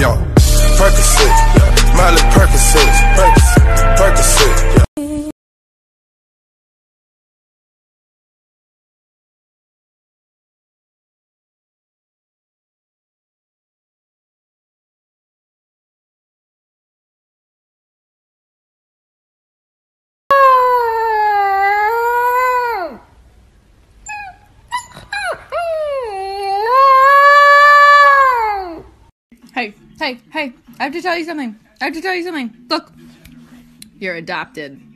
yo. Percocet, my little Percocet, Percocet. Hey, I have to tell you something. Look, you're adopted.